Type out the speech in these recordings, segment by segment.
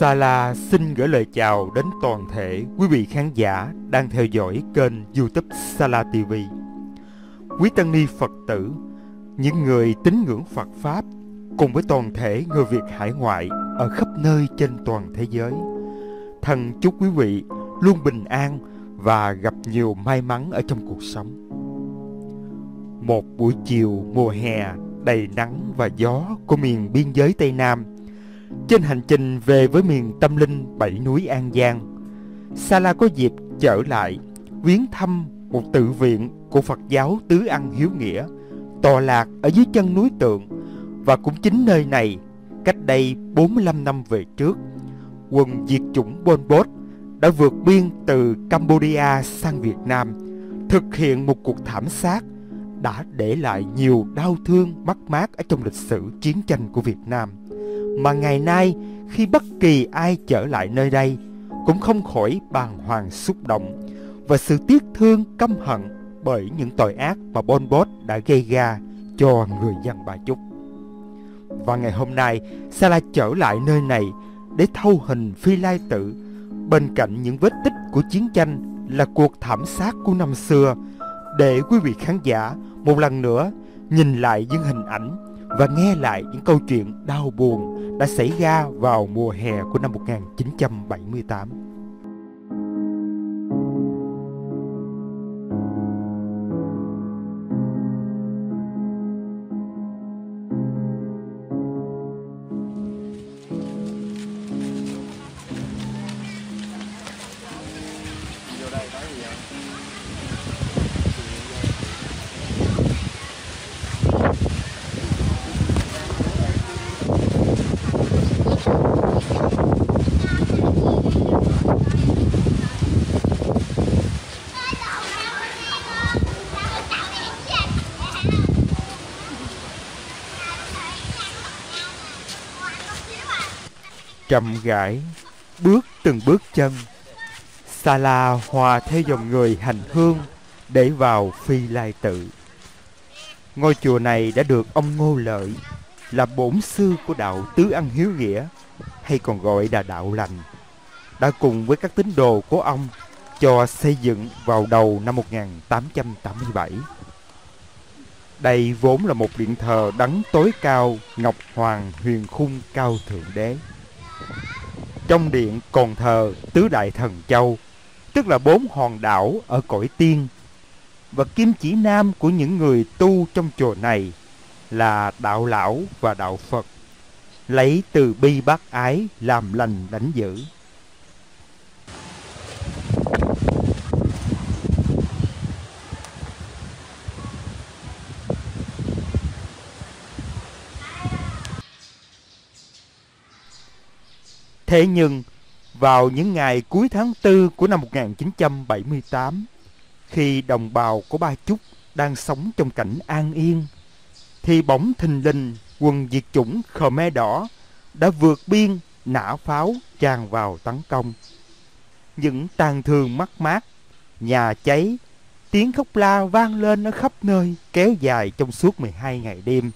Sa La xin gửi lời chào đến toàn thể quý vị khán giả đang theo dõi kênh YouTube Sa La TV. Quý tăng ni Phật tử, những người tín ngưỡng Phật Pháp cùng với toàn thể người Việt hải ngoại ở khắp nơi trên toàn thế giới. Thần chúc quý vị luôn bình an và gặp nhiều may mắn ở trong cuộc sống. Một buổi chiều mùa hè đầy nắng và gió của miền biên giới Tây Nam, trên hành trình về với miền tâm linh bảy núi An Giang, Sa La có dịp trở lại viếng thăm một tự viện của Phật giáo Tứ Ân Hiếu Nghĩa tọa lạc ở dưới chân núi Tượng. Và cũng chính nơi này, cách đây 45 năm về trước, quân diệt chủng Pol Pot đã vượt biên từ Campuchia sang Việt Nam, thực hiện một cuộc thảm sát đã để lại nhiều đau thương mất mát ở trong lịch sử chiến tranh của Việt Nam. Mà ngày nay, khi bất kỳ ai trở lại nơi đây cũng không khỏi bàng hoàng xúc động và sự tiếc thương căm hận bởi những tội ác mà Pol Pot đã gây ra cho người dân Ba Chúc. Và ngày hôm nay, Sa La trở lại nơi này để thâu hình Phi Lai Tự. Bên cạnh những vết tích của chiến tranh là cuộc thảm sát của năm xưa, để quý vị khán giả một lần nữa nhìn lại những hình ảnh và nghe lại những câu chuyện đau buồn đã xảy ra vào mùa hè của năm 1978. Chậm rãi, bước từng bước chân, Sa La hòa theo dòng người hành hương để vào Phi Lai Tự. Ngôi chùa này đã được ông Ngô Lợi, là bổn sư của đạo Tứ Ân Hiếu Nghĩa, hay còn gọi là đạo lành, đã cùng với các tín đồ của ông cho xây dựng vào đầu năm 1887. Đây vốn là một điện thờ đấng tối cao ngọc hoàng huyền khung cao thượng đế. Trong điện còn thờ tứ đại thần châu, tức là bốn hòn đảo ở cõi tiên. Và kim chỉ nam của những người tu trong chùa này là đạo lão và đạo Phật, lấy từ bi bác ái làm lành đánh dữ. Thế nhưng, vào những ngày cuối tháng 4 của năm 1978, khi đồng bào của Ba Chúc đang sống trong cảnh an yên, thì bỗng thình lình quân diệt chủng Khmer Đỏ đã vượt biên nã pháo tràn vào tấn công. Những tàn thương mất mát, nhà cháy, tiếng khóc la vang lên ở khắp nơi kéo dài trong suốt 12 ngày đêm.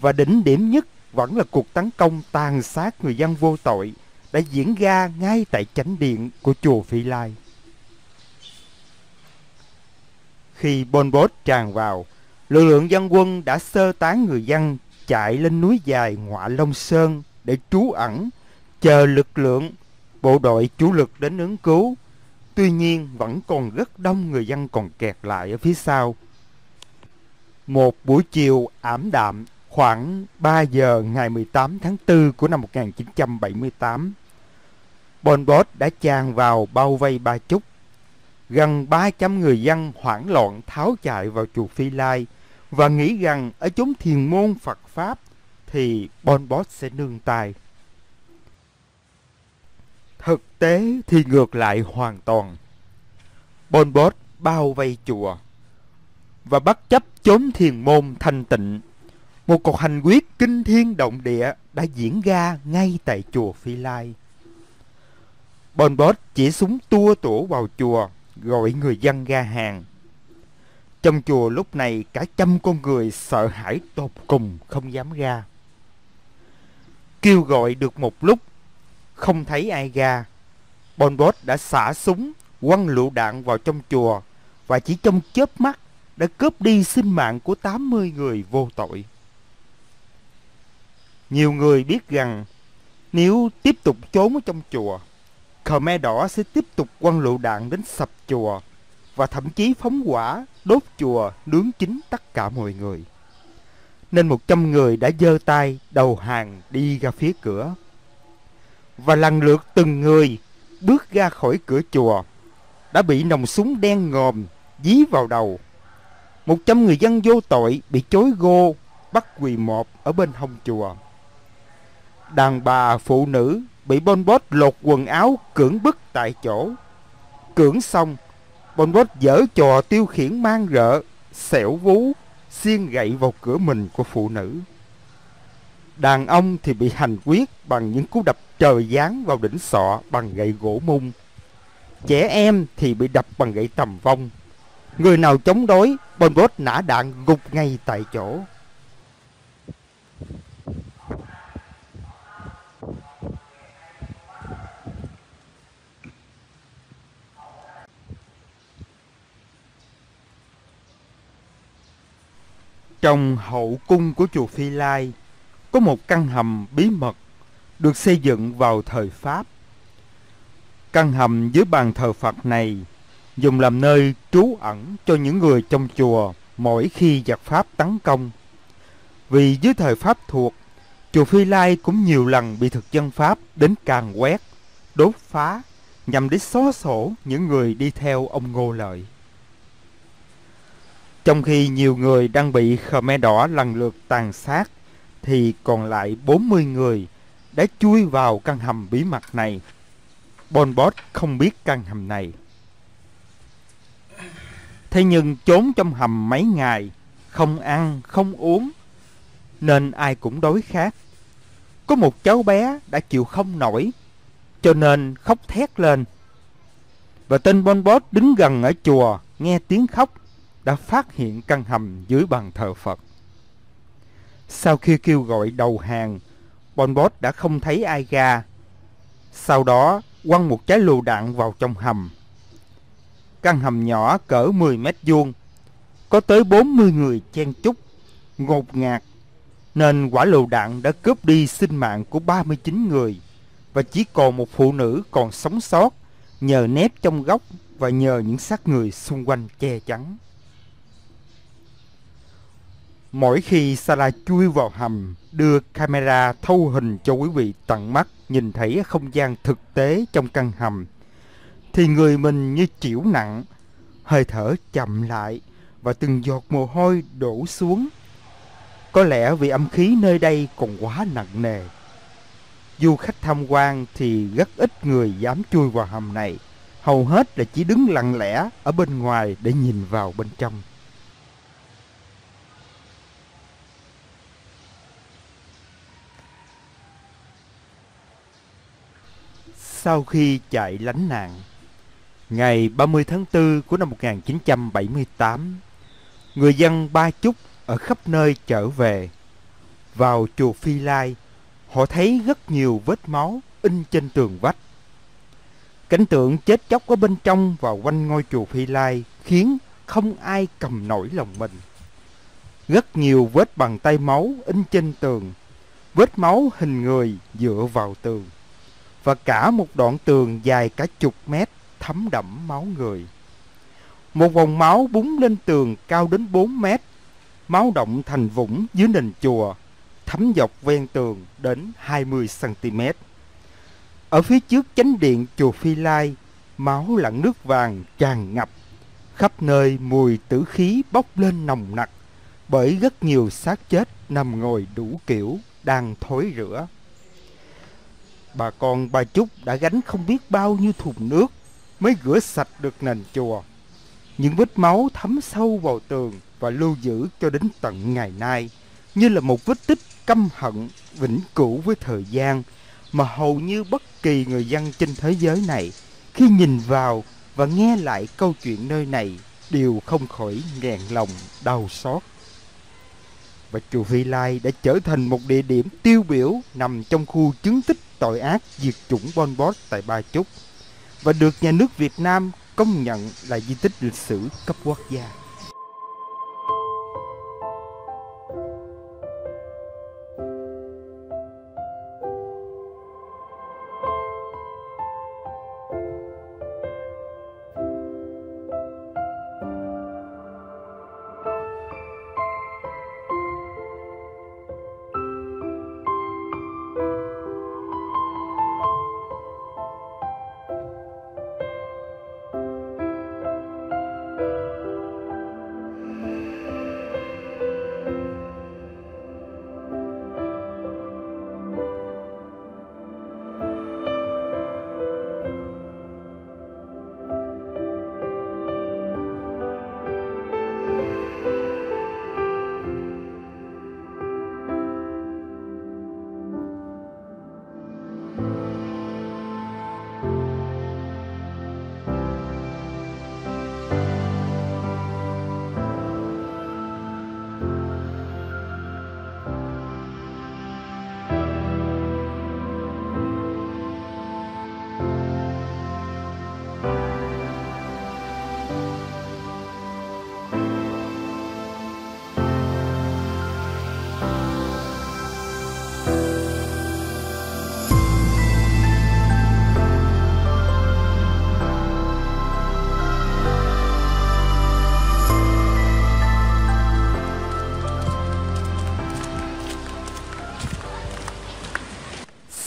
Và đỉnh điểm nhất vẫn là cuộc tấn công tàn sát người dân vô tội đã diễn ra ngay tại chánh điện của chùa Phi Lai. Khi Pol Pot tràn vào, lực lượng dân quân đã sơ tán người dân chạy lên núi dài Ngọa Long Sơn để trú ẩn, chờ lực lượng bộ đội chủ lực đến ứng cứu. Tuy nhiên, vẫn còn rất đông người dân còn kẹt lại ở phía sau. Một buổi chiều ảm đạm, khoảng 3 giờ ngày 18 tháng 4 của năm 1978, Pol Pot đã tràn vào bao vây Ba Chúc. Gần 300 người dân hoảng loạn tháo chạy vào chùa Phi Lai và nghĩ rằng ở chốn thiền môn Phật Pháp thì Pol Pot sẽ nương tay. Thực tế thì ngược lại hoàn toàn. Pol Pot bao vây chùa và bất chấp chốn thiền môn thanh tịnh, một cuộc hành quyết kinh thiên động địa đã diễn ra ngay tại chùa Phi Lai. Pol Pot chỉ súng tua tủa vào chùa, gọi người dân ra hàng. Trong chùa lúc này cả trăm con người sợ hãi tột cùng không dám ra. Kêu gọi được một lúc, Không thấy ai ra, Pol Pot đã xả súng, quăng lựu đạn vào trong chùa và chỉ trong chớp mắt đã cướp đi sinh mạng của 80 người vô tội. Nhiều người biết rằng nếu tiếp tục trốn ở trong chùa, Khmer Đỏ sẽ tiếp tục quăng lựu đạn đến sập chùa và thậm chí phóng hỏa, đốt chùa, nướng chín tất cả mọi người. Nên 100 người đã giơ tay đầu hàng đi ra phía cửa. Và lần lượt từng người bước ra khỏi cửa chùa đã bị nòng súng đen ngòm dí vào đầu. 100 người dân vô tội bị chối gô, bắt quỳ một ở bên hông chùa. Đàn bà, phụ nữ bị Pol Pot lột quần áo cưỡng bức tại chỗ. Cưỡng xong, Pol Pot dở trò tiêu khiển man rợ, xẻo vú, xiên gậy vào cửa mình của phụ nữ. Đàn ông thì bị hành quyết bằng những cú đập trời giáng vào đỉnh sọ bằng gậy gỗ mung. Trẻ em thì bị đập bằng gậy tầm vong. Người nào chống đối, Pol Pot nã đạn gục ngay tại chỗ. Trong hậu cung của chùa Phi Lai có một căn hầm bí mật được xây dựng vào thời Pháp. Căn hầm dưới bàn thờ Phật này dùng làm nơi trú ẩn cho những người trong chùa mỗi khi giặc Pháp tấn công. Vì dưới thời Pháp thuộc, chùa Phi Lai cũng nhiều lần bị thực dân Pháp đến càn quét, đốt phá nhằm để xóa sổ những người đi theo ông Ngô Lợi. Trong khi nhiều người đang bị Khmer Đỏ lần lượt tàn sát, thì còn lại 40 người đã chui vào căn hầm bí mật này. Pol Pot không biết căn hầm này. Thế nhưng trốn trong hầm mấy ngày, không ăn, không uống, nên ai cũng đói khát. Có một cháu bé đã chịu không nổi, cho nên khóc thét lên. Và tên Pol Pot đứng gần ở chùa, nghe tiếng khóc, đã phát hiện căn hầm dưới bàn thờ Phật. Sau khi kêu gọi đầu hàng, Pol Pot đã không thấy ai ra. Sau đó quăng một trái lựu đạn vào trong hầm. Căn hầm nhỏ cỡ 10 mét vuông, có tới 40 người chen chúc, ngột ngạt, nên quả lựu đạn đã cướp đi sinh mạng của 39 người và chỉ còn một phụ nữ còn sống sót nhờ nép trong góc và nhờ những xác người xung quanh che chắn. Mỗi khi Sala chui vào hầm, đưa camera thâu hình cho quý vị tận mắt nhìn thấy không gian thực tế trong căn hầm, thì người mình như chịu nặng, hơi thở chậm lại và từng giọt mồ hôi đổ xuống. Có lẽ vì âm khí nơi đây còn quá nặng nề. Du khách tham quan thì rất ít người dám chui vào hầm này, hầu hết là chỉ đứng lặng lẽ ở bên ngoài để nhìn vào bên trong. Sau khi chạy lánh nạn, ngày 30 tháng 4 của năm 1978, người dân Ba Chúc ở khắp nơi trở về. Vào chùa Phi Lai, họ thấy rất nhiều vết máu in trên tường vách. Cảnh tượng chết chóc ở bên trong và quanh ngôi chùa Phi Lai khiến không ai cầm nổi lòng mình. Rất nhiều vết bàn tay máu in trên tường, vết máu hình người dựa vào tường, và cả một đoạn tường dài cả chục mét thấm đẫm máu người. Một vòng máu búng lên tường cao đến 4 mét, máu động thành vũng dưới nền chùa, thấm dọc ven tường đến 20 cm. Ở phía trước chánh điện chùa Phi Lai, máu lẫn nước vàng tràn ngập, khắp nơi mùi tử khí bốc lên nồng nặc bởi rất nhiều xác chết nằm ngồi đủ kiểu đang thối rữa. Bà con Ba Chúc đã gánh không biết bao nhiêu thùng nước mới rửa sạch được nền chùa. Những vết máu thấm sâu vào tường và lưu giữ cho đến tận ngày nay, như là một vết tích căm hận vĩnh cửu với thời gian mà hầu như bất kỳ người dân trên thế giới này khi nhìn vào và nghe lại câu chuyện nơi này đều không khỏi nghẹn lòng đau xót. Và chùa Phi Lai đã trở thành một địa điểm tiêu biểu nằm trong khu chứng tích tội ác diệt chủng Pol Pot tại Ba Chúc và được nhà nước Việt Nam công nhận là di tích lịch sử cấp quốc gia.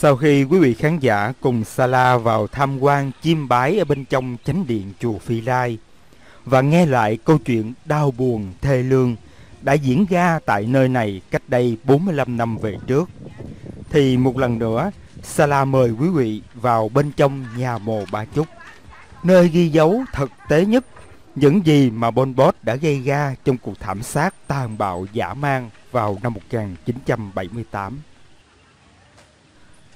Sau khi quý vị khán giả cùng Sala vào tham quan chiêm bái ở bên trong chánh điện chùa Phi Lai và nghe lại câu chuyện đau buồn thê lương đã diễn ra tại nơi này cách đây 45 năm về trước, thì một lần nữa Sala mời quý vị vào bên trong nhà mồ Ba Chúc, nơi ghi dấu thực tế nhất những gì mà Pol Pot đã gây ra trong cuộc thảm sát tàn bạo dã man vào năm 1978.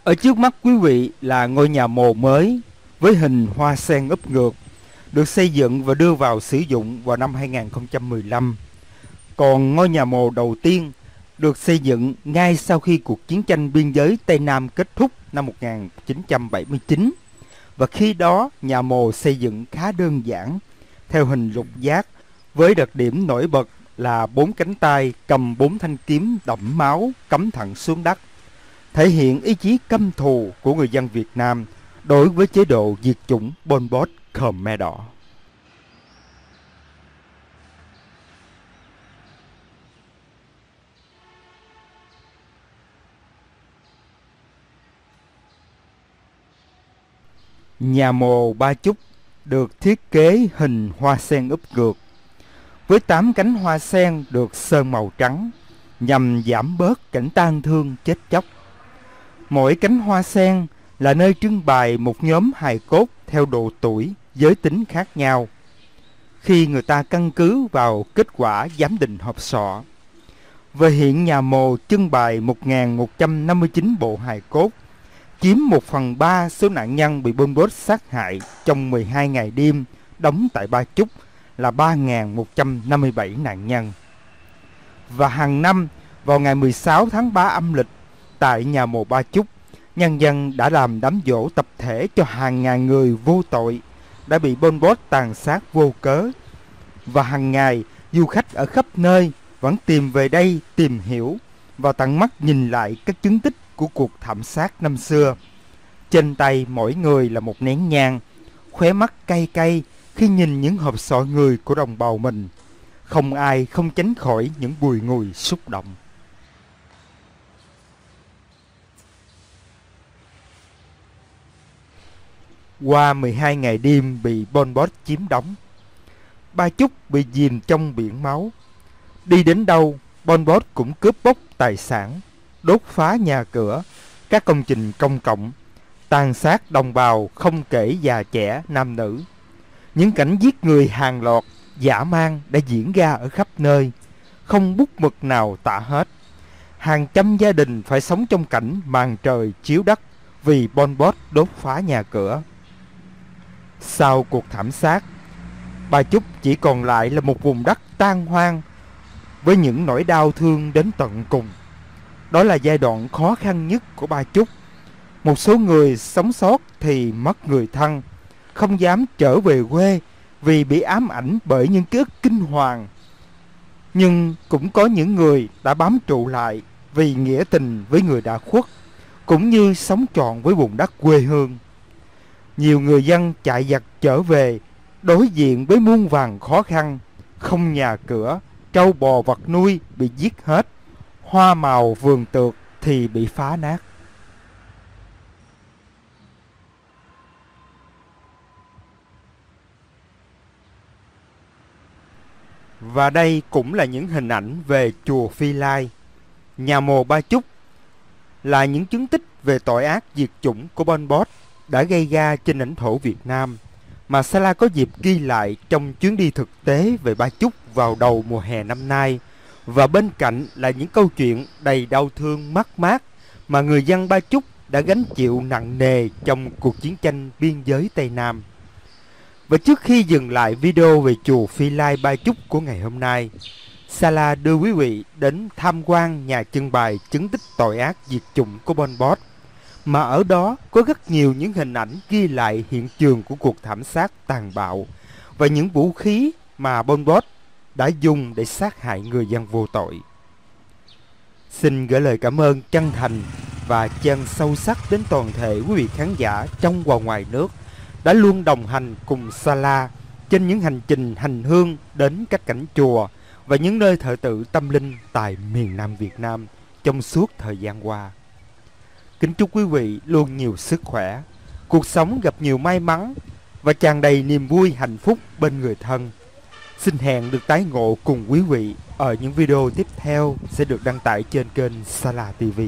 Ở trước mắt quý vị là ngôi nhà mồ mới với hình hoa sen úp ngược, được xây dựng và đưa vào sử dụng vào năm 2015. Còn ngôi nhà mồ đầu tiên được xây dựng ngay sau khi cuộc chiến tranh biên giới Tây Nam kết thúc năm 1979. Và khi đó nhà mồ xây dựng khá đơn giản, theo hình lục giác với đặc điểm nổi bật là 4 cánh tay cầm 4 thanh kiếm đẫm máu cắm thẳng xuống đất, thể hiện ý chí căm thù của người dân Việt Nam đối với chế độ diệt chủng Pol Pot Khmer Đỏ. Nhà mồ Ba Chúc được thiết kế hình hoa sen úp ngược, với 8 cánh hoa sen được sơn màu trắng nhằm giảm bớt cảnh tang thương chết chóc. Mỗi cánh hoa sen là nơi trưng bày một nhóm hài cốt theo độ tuổi, giới tính khác nhau, khi người ta căn cứ vào kết quả giám định hộp sọ. Và hiện nhà mồ trưng bày 1.159 bộ hài cốt, chiếm 1/3 số nạn nhân bị Pol Pot sát hại trong 12 ngày đêm đóng tại Ba Chúc là 3.157 nạn nhân. Và hàng năm vào ngày 16 tháng 3 âm lịch, tại nhà mồ Ba Chúc, nhân dân đã làm đám giỗ tập thể cho hàng ngàn người vô tội đã bị Pol Pot tàn sát vô cớ. Và hàng ngày, du khách ở khắp nơi vẫn tìm về đây tìm hiểu và tận mắt nhìn lại các chứng tích của cuộc thảm sát năm xưa. Trên tay mỗi người là một nén nhang, khóe mắt cay cay khi nhìn những hộp sọ người của đồng bào mình. Không ai không tránh khỏi những bùi ngùi xúc động. Qua 12 ngày đêm bị Pol Pot chiếm đóng, Ba Chúc bị dìm trong biển máu. Đi đến đâu, Pol Pot cũng cướp bóc tài sản, đốt phá nhà cửa, các công trình công cộng, tàn sát đồng bào không kể già trẻ, nam nữ. Những cảnh giết người hàng loạt, dã man đã diễn ra ở khắp nơi, không bút mực nào tả hết. Hàng trăm gia đình phải sống trong cảnh màn trời chiếu đất vì Pol Pot đốt phá nhà cửa. Sau cuộc thảm sát, Ba Chúc chỉ còn lại là một vùng đất tan hoang với những nỗi đau thương đến tận cùng. Đó là giai đoạn khó khăn nhất của Ba Chúc, Một số người sống sót thì mất người thân, không dám trở về quê vì bị ám ảnh bởi những ký ức kinh hoàng. Nhưng cũng có những người đã bám trụ lại vì nghĩa tình với người đã khuất, cũng như sống trọn với vùng đất quê hương. Nhiều người dân chạy giặc trở về, đối diện với muôn vàn khó khăn, không nhà cửa, trâu bò vật nuôi bị giết hết, hoa màu vườn tược thì bị phá nát. Và đây cũng là những hình ảnh về chùa Phi Lai, nhà Mồ Ba Chúc, là những chứng tích về tội ác diệt chủng của Pol Pot đã gây ra trên lãnh thổ Việt Nam, mà Sa La có dịp ghi lại trong chuyến đi thực tế về Ba Chúc vào đầu mùa hè năm nay. Và bên cạnh là những câu chuyện đầy đau thương mất mát mà người dân Ba Chúc đã gánh chịu nặng nề trong cuộc chiến tranh biên giới Tây Nam. Và trước khi dừng lại video về chùa Phi Lai Ba Chúc của ngày hôm nay, Sa La đưa quý vị đến tham quan nhà trưng bày chứng tích tội ác diệt chủng của Pol Pot, mà ở đó có rất nhiều những hình ảnh ghi lại hiện trường của cuộc thảm sát tàn bạo và những vũ khí mà Pol Pot đã dùng để sát hại người dân vô tội. Xin gửi lời cảm ơn chân thành và chân sâu sắc đến toàn thể quý vị khán giả trong và ngoài nước đã luôn đồng hành cùng Sa La trên những hành trình hành hương đến các cảnh chùa và những nơi thờ tự tâm linh tại miền Nam Việt Nam trong suốt thời gian qua. Kính chúc quý vị luôn nhiều sức khỏe, cuộc sống gặp nhiều may mắn và tràn đầy niềm vui hạnh phúc bên người thân. Xin hẹn được tái ngộ cùng quý vị ở những video tiếp theo sẽ được đăng tải trên kênh Sa La TV.